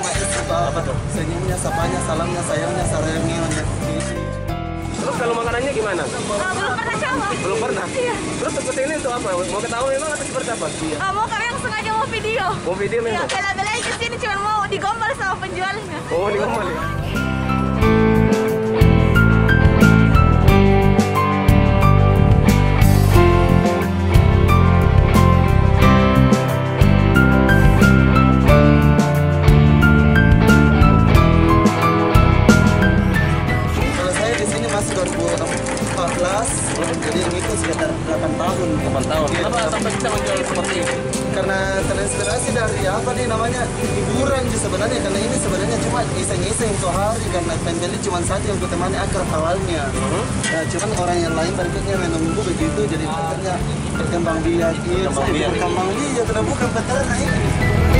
5S suka apa tuh? Senyumnya, sapanya, salamnya, sayangnya, sarangnya. Terus kalau makanannya gimana? Belum pernah coba. Belum pernah? Iya. Terus kesini untuk apa? Mau ketahui memang atau seperti apa? Iya. Mau kami yang sengaja mau video. Mau video memang? Iya, bela-belain kesini cuma mau digombal sama penjualnya. Oh, digombal ya? Jadi mengikut sekitar 8 tahun. 8 tahun? Kenapa sampai kita menjual seperti ini? Karena terinspirasi dari apa nih namanya hiburan sih sebenarnya. Karena ini sebenarnya cuma iseng-iseng sehari. Karena pembeli cuma satu yang kutemani akrab halalnya. Nah, cuman orang yang lain berpikirnya menunggu begitu. Jadi ternyata berkembang biak. Berkembang biak. Bukan peternak ini.